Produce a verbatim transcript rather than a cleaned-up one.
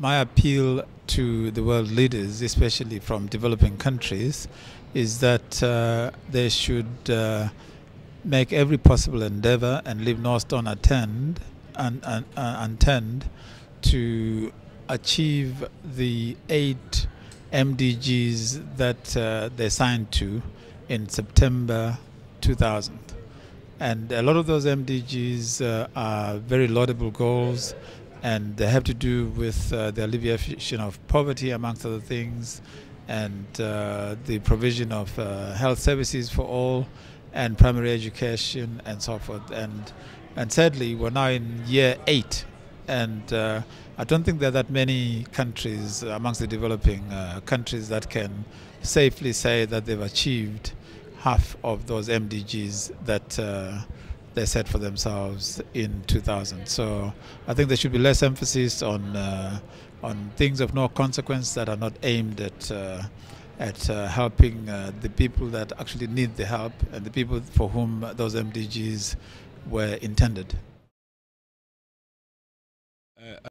my appeal to the world leaders, especially from developing countries, is that uh, they should uh, make every possible endeavor and leave no stone unturned and, and, uh, unturned to achieve the eight M D Gs that uh, they signed to in September two thousand. And a lot of those M D Gs uh, are very laudable goals, and they have to do with uh, the alleviation of poverty, amongst other things, and uh, the provision of uh, health services for all, and primary education, and so forth. And, and sadly, we're now in year eight, and uh, I don't think there are that many countries amongst the developing uh, countries that can safely say that they've achieved half of those M D Gs that uh, they set for themselves in two thousand. So I think there should be less emphasis on uh, on things of no consequence that are not aimed at uh, at uh, helping uh, the people that actually need the help and the people for whom those M D Gs were intended. Uh,